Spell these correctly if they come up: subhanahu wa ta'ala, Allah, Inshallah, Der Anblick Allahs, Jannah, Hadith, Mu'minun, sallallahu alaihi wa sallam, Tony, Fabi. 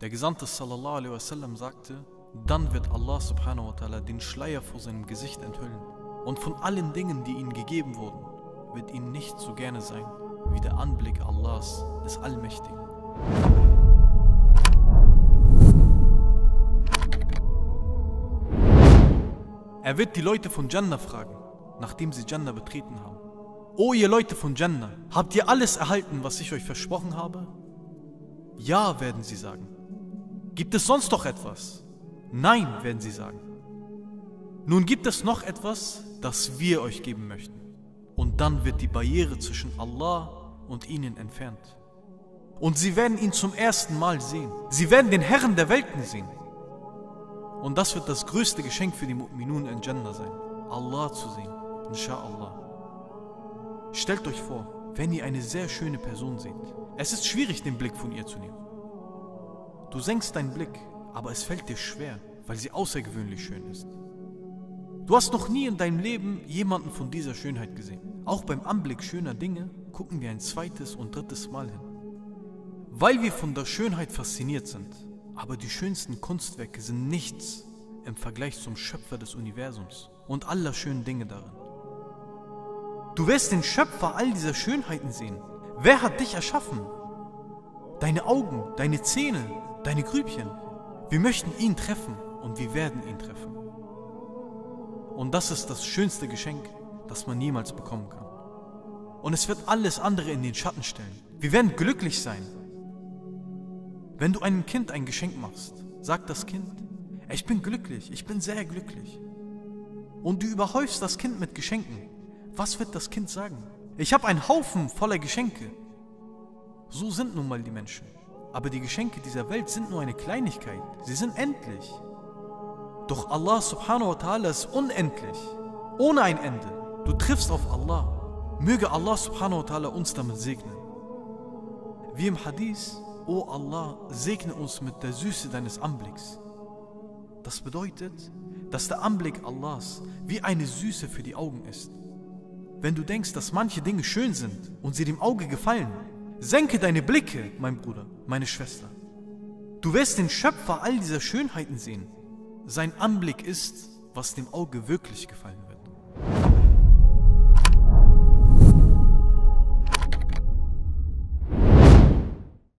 Der Gesandte sallallahu alaihi wa sallam sagte, dann wird Allah subhanahu wa ta'ala den Schleier vor seinem Gesicht enthüllen und von allen Dingen, die ihnen gegeben wurden, wird ihnen nicht so gerne sein wie der Anblick Allahs, des Allmächtigen. Er wird die Leute von Jannah fragen, nachdem sie Jannah betreten haben. O ihr Leute von Jannah, habt ihr alles erhalten, was ich euch versprochen habe? Ja, werden sie sagen. Gibt es sonst noch etwas? Nein, werden sie sagen. Nun gibt es noch etwas, das wir euch geben möchten. Und dann wird die Barriere zwischen Allah und ihnen entfernt. Und sie werden ihn zum ersten Mal sehen. Sie werden den Herrn der Welten sehen. Und das wird das größte Geschenk für die Mu'minun in Jannah sein. Allah zu sehen. Inshallah. Stellt euch vor, wenn ihr eine sehr schöne Person seht. Es ist schwierig, den Blick von ihr zu nehmen. Du senkst deinen Blick, aber es fällt dir schwer, weil sie außergewöhnlich schön ist. Du hast noch nie in deinem Leben jemanden von dieser Schönheit gesehen. Auch beim Anblick schöner Dinge gucken wir ein zweites und drittes Mal hin. Weil wir von der Schönheit fasziniert sind, aber die schönsten Kunstwerke sind nichts im Vergleich zum Schöpfer des Universums und aller schönen Dinge darin. Du wirst den Schöpfer all dieser Schönheiten sehen. Wer hat dich erschaffen? Deine Augen, deine Zähne, deine Grübchen. Wir möchten ihn treffen und wir werden ihn treffen. Und das ist das schönste Geschenk, das man jemals bekommen kann. Und es wird alles andere in den Schatten stellen. Wir werden glücklich sein. Wenn du einem Kind ein Geschenk machst, sagt das Kind, ich bin glücklich, ich bin sehr glücklich. Und du überhäufst das Kind mit Geschenken. Was wird das Kind sagen? Ich habe einen Haufen voller Geschenke. So sind nun mal die Menschen. Aber die Geschenke dieser Welt sind nur eine Kleinigkeit. Sie sind endlich. Doch Allah subhanahu wa ta'ala ist unendlich, ohne ein Ende. Du triffst auf Allah. Möge Allah subhanahu wa ta'ala uns damit segnen. Wie im Hadith, O Allah, segne uns mit der Süße deines Anblicks. Das bedeutet, dass der Anblick Allahs wie eine Süße für die Augen ist. Wenn du denkst, dass manche Dinge schön sind und sie dem Auge gefallen, senke deine Blicke, mein Bruder, meine Schwester. Du wirst den Schöpfer all dieser Schönheiten sehen. Sein Anblick ist, was dem Auge wirklich gefallen wird.